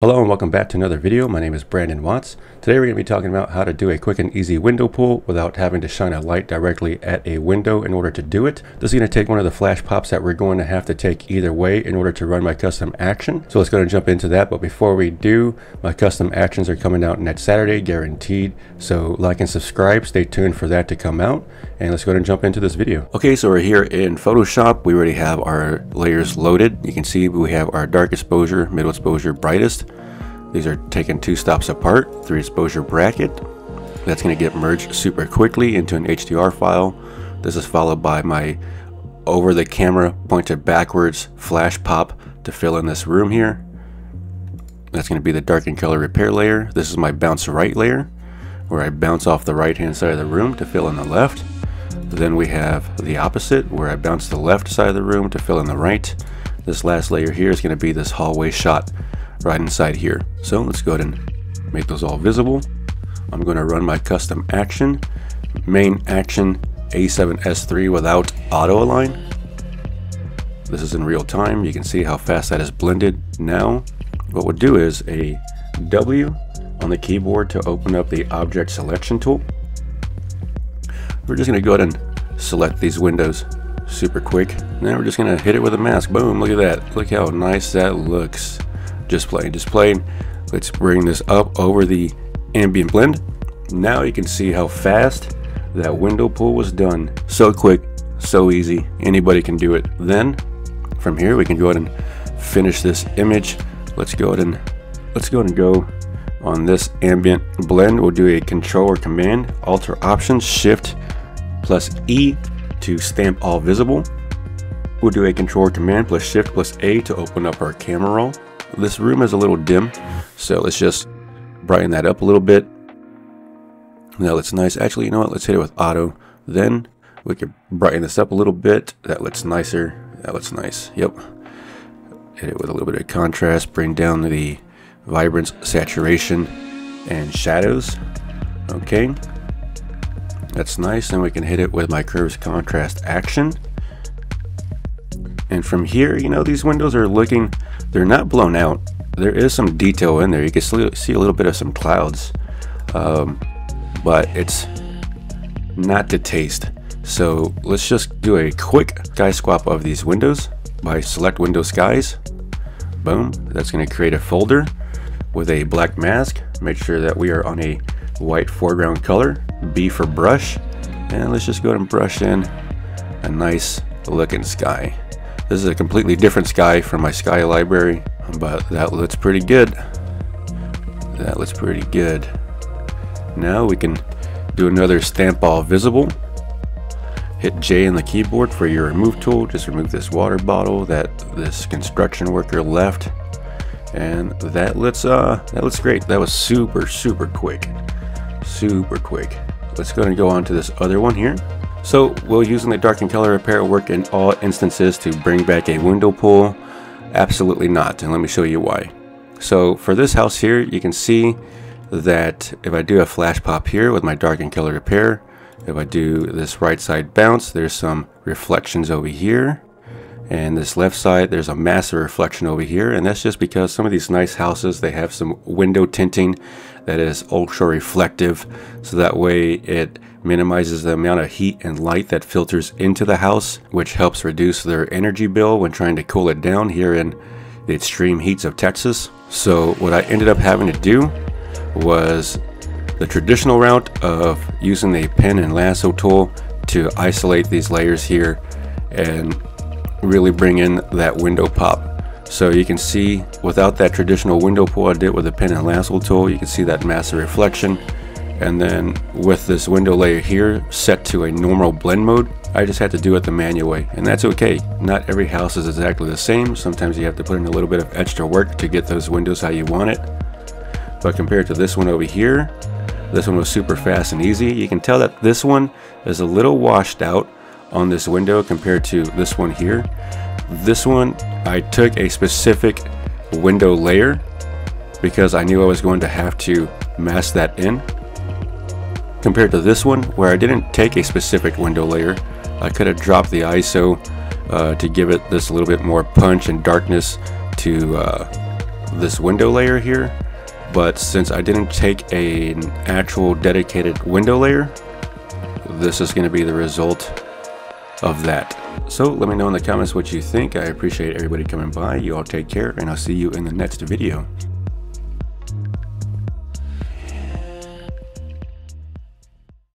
Hello and welcome back to another video. My name is Brandon Watts. Today we're going to be talking about how to do a quick and easy window pull without having to shine a light directly at a window in order to do it. This is going to take one of the flash pops that we're going to have to take either way in order to run my custom action. So let's go and jump into that. But before we do, my custom actions are coming out next Saturday, guaranteed. So like and subscribe, stay tuned for that to come out. And let's go and jump into this video. Okay, so we're here in Photoshop. We already have our layers loaded. You can see we have our dark exposure, middle exposure, brightest. These are taken two stops apart, three exposure bracket. That's going to get merged super quickly into an HDR file. This is followed by my over the camera pointed backwards flash pop to fill in this room here. That's going to be the darken color repair layer. This is my bounce right layer where I bounce off the right hand side of the room to fill in the left. Then we have the opposite where I bounce the left side of the room to fill in the right. This last layer here is going to be this hallway shot right inside here. So let's go ahead and make those all visible. I'm going to run my custom action, main action A7S3 without auto align. This is in real time. You can see how fast that is blended. Now what we'll do is a W on the keyboard to open up the object selection tool. We're just going to go ahead and select these windows super quick. Now we're just going to hit it with a mask. Boom, look at that. Look how nice that looks. Just playing. Let's bring this up over the ambient blend. Now you can see how fast that window pull was done. So quick, so easy, anybody can do it. Then from here we can go ahead and finish this image. Let's go ahead and go on this ambient blend. We'll do a control or command, alt or option, shift plus E to stamp all visible. We'll do a control or command plus shift plus A to open up our camera roll. This room is a little dim, so let's just brighten that up a little bit. That looks nice. Actually, you know what? Let's hit it with auto. Then we can brighten this up a little bit. That looks nicer. That looks nice. Yep. Hit it with a little bit of contrast. Bring down the vibrance, saturation, and shadows. Okay. That's nice. Then we can hit it with my curves contrast action. And from here, you know, these windows are looking, they're not blown out. There is some detail in there. You can see a little bit of some clouds, but it's not to taste. So let's just do a quick sky swap of these windows by select window skies. Boom, that's gonna create a folder with a black mask. Make sure that we are on a white foreground color, B for brush. And let's just go ahead and brush in a nice looking sky. This is a completely different sky from my sky library, but that looks pretty good. That looks pretty good. Now we can do another stamp all visible. Hit J on the keyboard for your remove tool. Just remove this water bottle that this construction worker left. And that looks great. That was super, super quick. Super quick. Let's go ahead and go on to this other one here. So will using the darken color repair work in all instances to bring back a window pull? Absolutely not, and let me show you why. So for this house here, you can see that if I do a flash pop here with my darken color repair, if I do this right side bounce, there's some reflections over here, and this left side, there's a massive reflection over here, and that's just because some of these nice houses, they have some window tinting that is ultra reflective, so that way it minimizes the amount of heat and light that filters into the house, which helps reduce their energy bill when trying to cool it down here in the extreme heats of Texas. So what I ended up having to do was the traditional route of using a pen and lasso tool to isolate these layers here and really bring in that window pop. So you can see without that traditional window pull I did with a pen and lasso tool, you can see that massive reflection. And then with this window layer here set to a normal blend mode, I just had to do it the manual way, and that's okay. Not every house is exactly the same. Sometimes you have to put in a little bit of extra work to get those windows how you want it. But compared to this one over here, this one was super fast and easy. You can tell that this one is a little washed out on this window compared to this one here. This one, I took a specific window layer because I knew I was going to have to mask that in. Compared to this one where I didn't take a specific window layer, I could have dropped the ISO to give it this little bit more punch and darkness to this window layer here, but since I didn't take an actual dedicated window layer, this is going to be the result of that. So let me know in the comments what you think. I appreciate everybody coming by. You all take care, and I'll see you in the next video.